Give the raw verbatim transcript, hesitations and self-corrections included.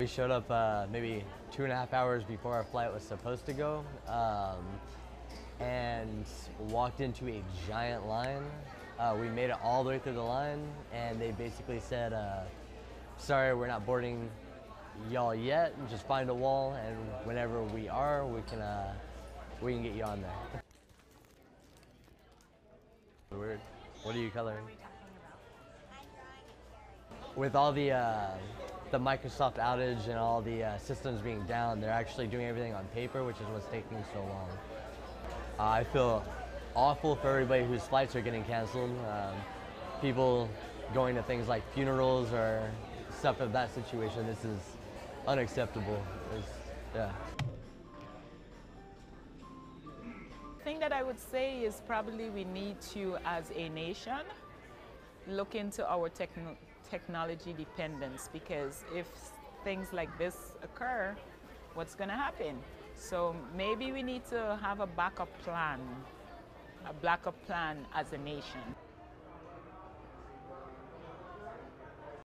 We showed up uh, maybe two and a half hours before our flight was supposed to go, um, and walked into a giant line. Uh, we made it all the way through the line, and they basically said, uh, sorry, we're not boarding y'all yet, just find a wall, and whenever we are, we can, uh, we can get you on there. Weird. What are you coloring? With all the uh, the Microsoft outage and all the uh, systems being down, they're actually doing everything on paper, which is what's taking so long. Uh, I feel awful for everybody whose flights are getting canceled. Um, people going to things like funerals or stuff of that situation. This is unacceptable. It's, yeah. The thing that I would say is probably we need to, as a nation, look into our techno technology dependence, because if things like this occur, what's going to happen? So maybe we need to have a backup plan, a backup plan as a nation.